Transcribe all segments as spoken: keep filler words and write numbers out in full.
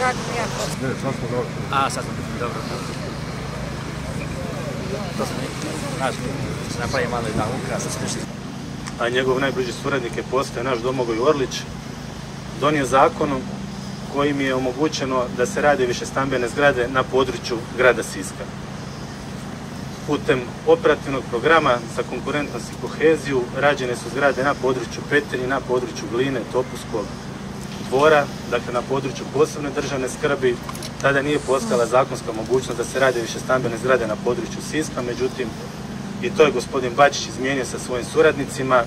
Kako mi ja to? Ne, sad smo dobro. A, sad smo dobro. To smo i, znači, se napravi malo jedna ukrasa, slišiti. A njegov najbliži suradnik je postao naš Domogoj Orlić, donio zakonom kojim je omogućeno da se rade višestambene zgrade na području grada Siska. Putem operativnog programa za konkurentnost i koheziju rađene su zgrade na području Petrinje, na području Gline, Topuskog dvora, dakle na području posebne državne skrbi. Tada nije postojala zakonska mogućnost da se rade višestambene zgrade na području Siska, međutim, i to je gospodin Bačić izmijenio sa svojim suradnicima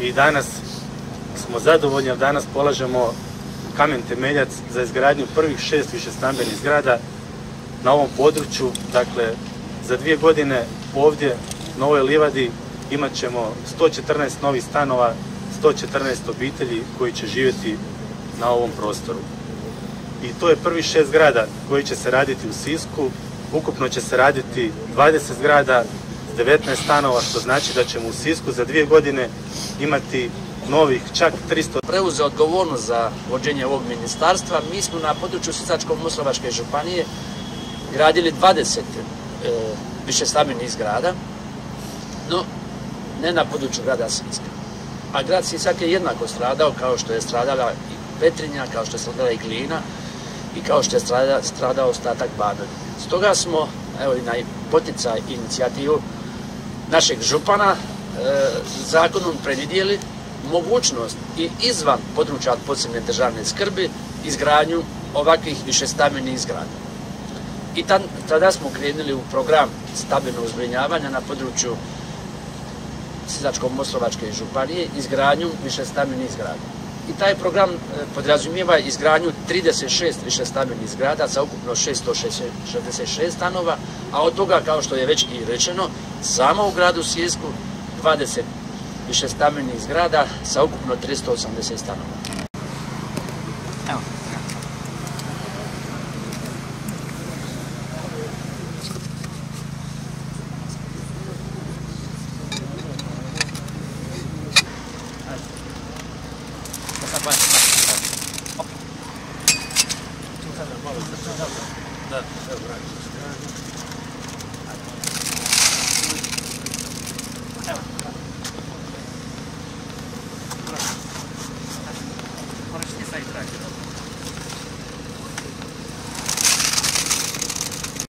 i danas smo zadovoljni, danas polažemo kamen temeljac za izgradnju prvih šest višestambenih zgrada na ovom području. Dakle, za dvije godine ovdje na ovoj livadi imat ćemo sto četrnaest novih stanova, sto četrnaest obitelji koji će živjeti na ovom prostoru. I to je prvi šest zgrada koji će se raditi u Sisku, ukupno će se raditi dvadeset zgrada, devetnaest stanova, što znači da ćemo u Sisku za dvije godine imati novih čak tristo. Preuze odgovornost za vođenje ovog ministarstva. Mi smo na području Sisačko-moslavačke županije gradili dvadeset e, višestambenih zgrada, no ne na području grada Siska. A grad Sisak je jednako stradao kao što je stradala i Petrinja, kao što je stradala i Glina i kao što je stradao, stradao ostatak Banovine. Stoga smo, evo i na poticaj inicijativu našeg župana, e, zakonom predvidjeli mogućnost i izvan područja od posebne državne skrbi izgradnju ovakvih višestambenih zgrada. I tad, tada smo krenuli u program stambenog zbrinjavanja na području Sisačko-moslavačke županije izgradnju višestambenih zgrada. I taj program e, podrazumijeva izgradnju trideset šest višestambenih zgrada sa ukupno šesto šezdeset šest stanova, a od toga, kao što je već i rečeno, samo u gradu Sisku dvadeset višestambenih zgrada sa ukupno tristo osamdeset stanova. Evo. Thank you.